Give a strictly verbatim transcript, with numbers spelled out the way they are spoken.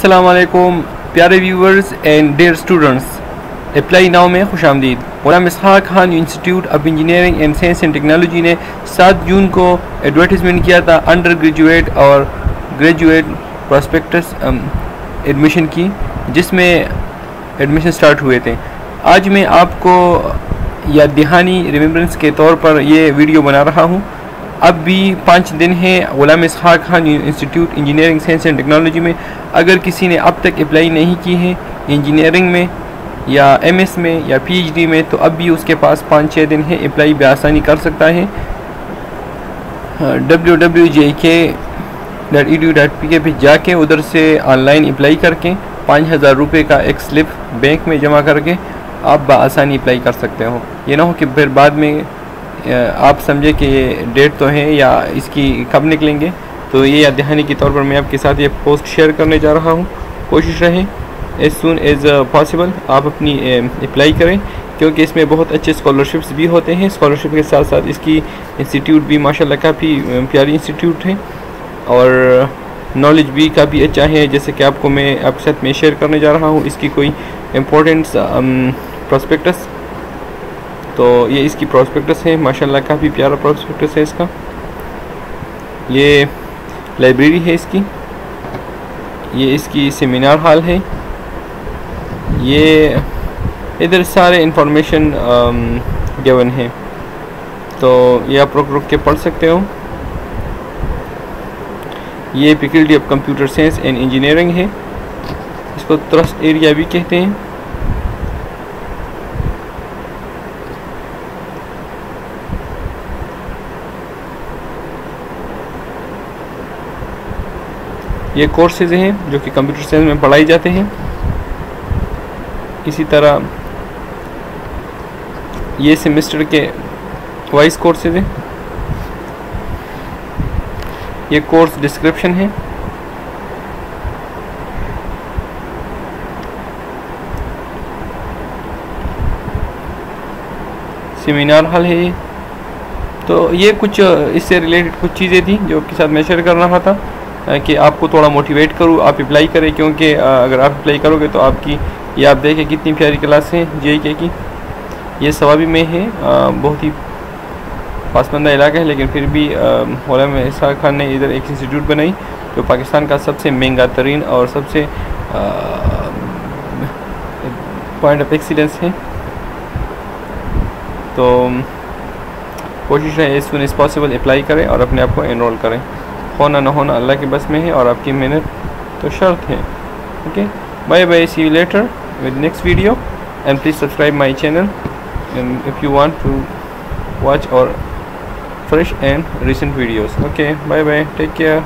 अस्सलाम वालेकुम प्यारे viewers and dear students, apply now में खुशामदीद। Ghulam Ishaq Khan institute of engineering and science and technology ने सात जून को एडवर्टीज़मेंट किया था अंडर ग्रेजुएट और ग्रेजुएट प्रॉस्पेक्टस एडमिशन की, जिसमें एडमिशन स्टार्ट हुए थे। आज मैं आपको या दिहानी रिमेम्बरेंस के तौर पर ये वीडियो बना रहा हूँ। अब भी पाँच दिन हैं Ghulam Ishaq Khan institute engineering science and technology में। अगर किसी ने अब तक अप्लाई नहीं की है इंजीनियरिंग में या एमएस में या पीएचडी में, तो अब भी उसके पास पाँच छः दिन है, अप्लाई बेआसानी कर सकता है। W W W dot G K dot E D U dot P K पे जाके उधर से ऑनलाइन अप्लाई करके पाँच हज़ार रुपये का एक स्लिप बैंक में जमा करके आप बेआसानी अप्लाई कर सकते हो। ये ना हो कि फिर बाद में आप समझे कि ये डेट तो है या इसकी कब निकलेंगे। तो ये याद दहानी के तौर पर मैं आपके साथ ये पोस्ट शेयर करने जा रहा हूँ। कोशिश रहे एज सुन एज पॉसिबल आप अपनी अप्लाई करें, क्योंकि इसमें बहुत अच्छे स्कॉलरशिप्स भी होते हैं। स्कॉलरशिप के साथ साथ इसकी इंस्टीट्यूट भी माशाल्लाह काफ़ी प्यारी इंस्टीट्यूट है और नॉलेज भी काफ़ी अच्छा है, जैसे कि आपको मैं आपके साथ में शेयर करने जा रहा हूँ। इसकी कोई इम्पोर्टेंट प्रॉस्पेक्टस, तो ये इसकी प्रॉस्पेक्टस है, माशाल्लाह काफ़ी प्यारा प्रॉस्पेक्टस है इसका। ये लाइब्रेरी है इसकी, ये इसकी सेमिनार हॉल है, ये इधर सारे इंफॉर्मेशन गिवन है, तो ये आप रुक रुक के पढ़ सकते हो। ये faculty of computer science and engineering है, इसको ट्रस्ट एरिया भी कहते हैं। ये कोर्सेज हैं जो कि कंप्यूटर साइंस में पढ़ाई जाते हैं। इसी तरह ये सेमेस्टर के वाइज कोर्सेज हैं। ये कोर्स डिस्क्रिप्शन है, सेमिनार हॉल है। तो ये कुछ इससे रिलेटेड कुछ चीज़ें थी जो आपके साथ मैं शेयर कर रहा था कि आपको थोड़ा मोटिवेट करूँ आप अप्लाई करें, क्योंकि अगर आप अप्लाई करोगे तो आपकी ये आप देखें कितनी प्यारी क्लास है जेके की। ये स्वाबी में है, बहुत ही पासमंदा इलाका है, लेकिन फिर भी गुलाम इशाक़ खान ने इधर एक इंस्टीट्यूट बनाई जो पाकिस्तान का सबसे महंगा तरीन और सबसे पॉइंट ऑफ एक्सीलेंस है। तो कोशिश है as soon as possible apply करें और अपने आप को एनरोल करें। होना ना होना अल्लाह के बस में है और आपकी मेहनत तो शर्त है। Okay, bye bye, see you later with next video, and please subscribe my channel, and if you want to watch our fresh and recent videos. Okay, bye bye, take care.